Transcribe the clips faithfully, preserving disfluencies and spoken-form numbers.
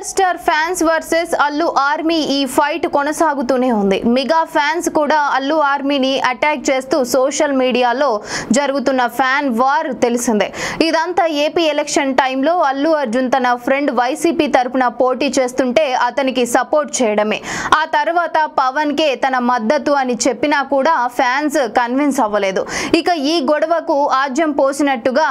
Power star fans versus Allu army ఈ fight కొనసాగుతూనే ఉంది. మెగా ఫ్యాన్స్ కూడా అల్లు ఆర్మీని అటాక్ చేస్తూ సోషల్ మీడియాలో జరుగుతున్న ఫ్యాన్ వార్ తెలిసిందే. ఇదంతా ఏపీ ఎలక్షన్ టైంలో అల్లు అర్జున్ తన ఫ్రెండ్ వైసీపీ తరఫున పోటీ చేస్తుంటే అతనికి సపోర్ట్ చేయడమే. ఆ తర్వాత పవన్ కే తన మద్దతు అని చెప్పినా కూడా ఫ్యాన్స్ కన్విన్స్ అవ్వలేదు. ఇక ఈ గొడవకు ఆజ్యం పోసినట్టుగా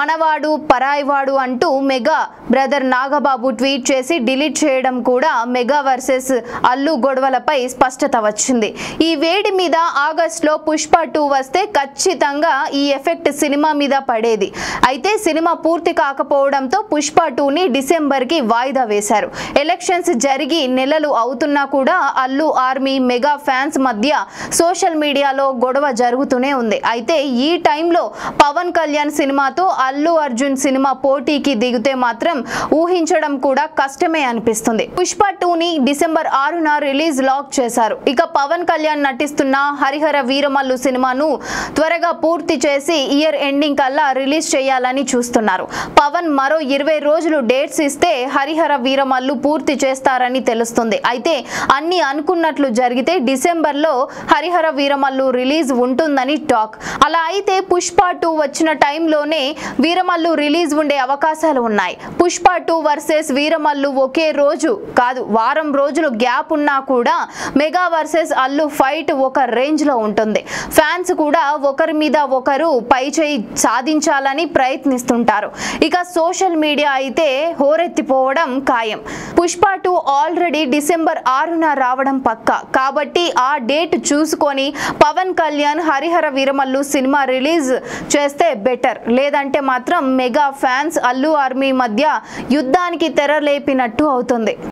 మనవాడు పరాయివాడు అంటూ మెగా బ్రదర్ నాగబాబు ట్వీట్ చేసి డిలీట్ చేయడం కూడా మెగా వర్సెస్ అల్లు గొడవలపై స్పష్టత వచ్చింది. ఈ వేడి మీద ఆగస్టులో పుష్ప టూ వస్తే ఖచ్చితంగా ఈ ఎఫెక్ట్ సినిమా మీద పడేది. అయితే సినిమా పూర్తి కాకపోవడంతో పుష్ప టూని డిసెంబర్కి వాయిదా వేశారు. ఎలక్షన్స్ జరిగి నెలలు అవుతున్నా కూడా అల్లు ఆర్మీ మెగా ఫ్యాన్స్ మధ్య సోషల్ మీడియాలో గొడవ జరుగుతూనే ఉంది. అయితే ఈ టైంలో పవన్ కళ్యాణ్ సినిమాతో అల్లు అర్జున్ సినిమా పోటీకి దిగితే మాత్రం ఊహించడం కూడా కష్టమే అనిపిస్తుంది. పుష్ప టూ ని డిసెంబర్ ఆరున రిలీజ్ లాక్ చేశారు. ఇక పవన్ కళ్యాణ్ నటిస్తున్న హరిహర వీరమల్లు సినిమాను త్వరగా పూర్తి చేసి ఇయర్ ఎండింగ్ కల్లా రిలీజ్ చేయాలని చూస్తున్నారు. పవన్ మరో ఇరవై రోజులు డేట్స్ ఇస్తే హరిహర వీరమల్లు పూర్తి చేస్తారని తెలుస్తుంది. అయితే అన్ని అనుకున్నట్లు జరిగితే డిసెంబర్ లో హరిహర వీరమల్లు రిలీజ్ ఉంటుందని టాక్. అలా అయితే పుష్ప టూ వచ్చిన టైంలోనే వీరమల్లు రిలీజ్ ఉండే అవకాశాలు ఉన్నాయి. పుష్ప టూ వర్సెస్ వీరమల్లు ఒకే రోజు కాదు వారం రోజులు గ్యాప్ ఉన్నా కూడా మెగా వర్సెస్ అల్లు ఫైట్ ఒక రేంజ్ లో ఉంటుంది. ఫ్యాన్స్ కూడా ఒకరి మీద ఒకరు పై చేయి సాధించాలని ప్రయత్నిస్తుంటారు. ఇక సోషల్ మీడియా అయితే హోరెత్తిపోవడం ఖాయం. పుష్ప టూ ఆల్రెడీ డిసెంబర్ ఆరున రావడం పక్కా. కాబట్టి ఆ డేట్ చూసుకొని పవన్ కళ్యాణ్ హరిహర వీరమల్లు సినిమా రిలీజ్ చేస్తే బెటర్. లేదంటే మాత్రం మెగా ఫ్యాన్స్ అల్లు ఆర్మీ మధ్య యుద్ధానికి తెరలేపినట్టు అవుతుంది.